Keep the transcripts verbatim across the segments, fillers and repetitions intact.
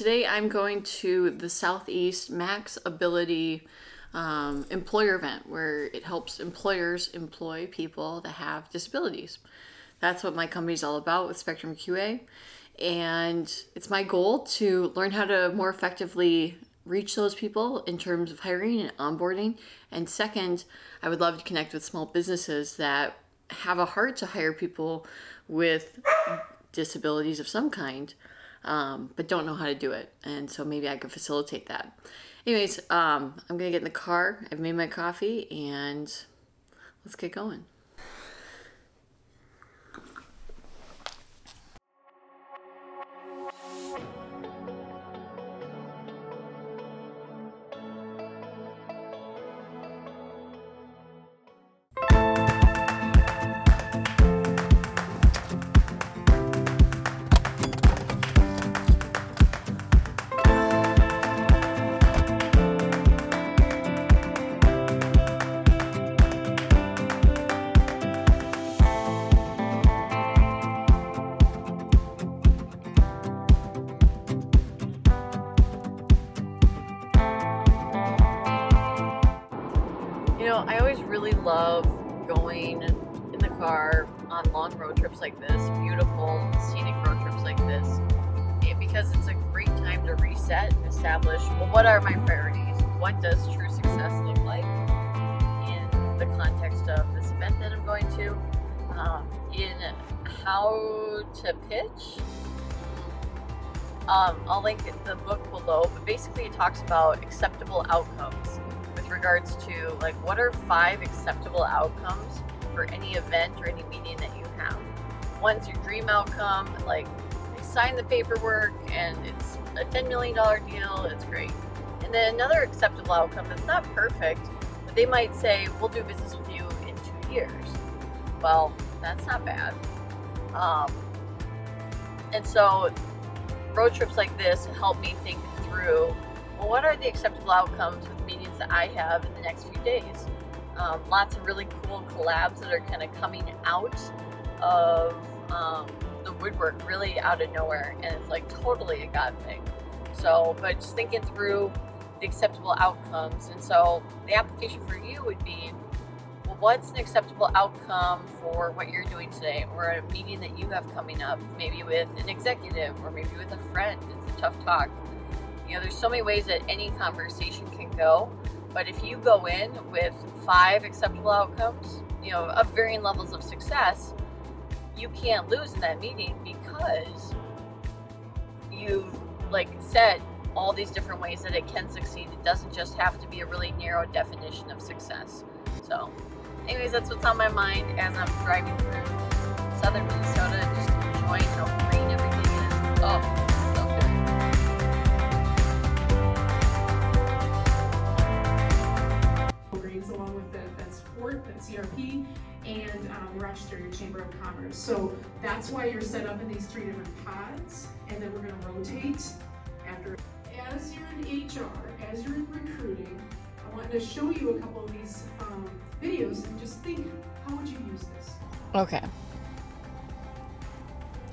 today I'm going to the Southeast MaxAbility um, employer event, where it helps employers employ people that have disabilities. That's what my company's all about with Spectrum Q A. And it's my goal to learn how to more effectively reach those people in terms of hiring and onboarding. And second, I would love to connect with small businesses that have a heart to hire people with disabilities of some kind, um, but don't know how to do it. And so maybe I could facilitate that. Anyways, um, I'm gonna get in the car. I've made my coffee and let's get going. I always really love going in the car on long road trips like this, beautiful scenic road trips like this, because it's a great time to reset and establish, well, what are my priorities? What does true success look like in the context of this event that I'm going to? Um, in how to pitch, um, I'll link the book below, but basically it talks about acceptable outcomes. Regards to like what are five acceptable outcomes for any event or any meeting that you have. One's your dream outcome, like they sign the paperwork and it's a ten million dollars deal, it's great. And then another acceptable outcome that's not perfect, but they might say, we'll do business with you in two years. Well, that's not bad. Um, and so road trips like this help me think through, well, what are the acceptable outcomes with meetings that I have in the next few days? Um, lots of really cool collabs that are kind of coming out of um, the woodwork, really out of nowhere, and it's like totally a God thing. So, but just thinking through the acceptable outcomes, and so the application for you would be, well, what's an acceptable outcome for what you're doing today, or a meeting that you have coming up, maybe with an executive, or maybe with a friend, it's a tough talk. You know, there's so many ways that any conversation can go, but if you go in with five acceptable outcomes, you know, of varying levels of success, you can't lose in that meeting because you've like said all these different ways that it can succeed. It doesn't just have to be a really narrow definition of success. So anyways, that's what's on my mind as I'm driving through southern Minnesota, just enjoying how green everything is. Oh. C R P and um, we're actually your Chamber of Commerce. So that's why you're set up in these three different pods, and then we're going to rotate after. As you're in H R, as you're in recruiting, I wanted to show you a couple of these um, videos and just think, how would you use this? Okay.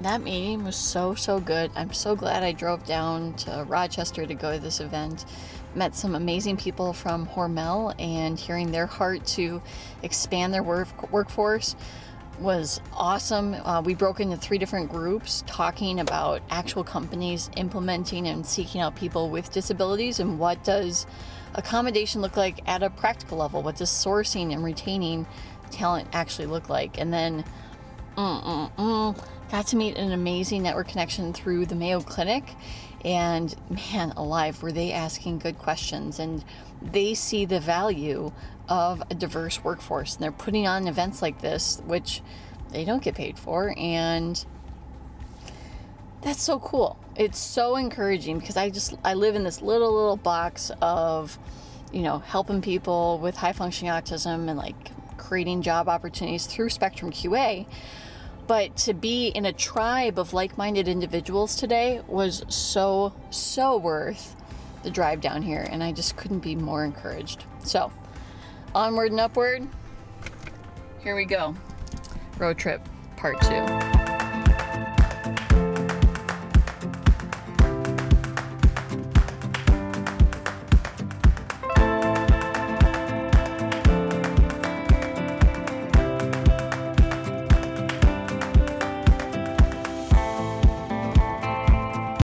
That meeting was so, so good. I'm so glad I drove down to Rochester to go to this event. Met some amazing people from Hormel, and hearing their heart to expand their work- workforce was awesome. Uh, we broke into three different groups talking about actual companies implementing and seeking out people with disabilities, and what does accommodation look like at a practical level? What does sourcing and retaining talent actually look like? And then Mm, mm, mm. Got to meet an amazing network connection through the Mayo Clinic, and man alive, were they asking good questions, and they see the value of a diverse workforce, and they're putting on events like this, which they don't get paid for, and that's so cool. It's so encouraging, because I just, I live in this little, little box of, you know, helping people with high functioning autism and like creating job opportunities through Spectrum Q A. But to be in a tribe of like-minded individuals today was so, so worth the drive down here, and I just couldn't be more encouraged. So, onward and upward, here we go. Road trip part two.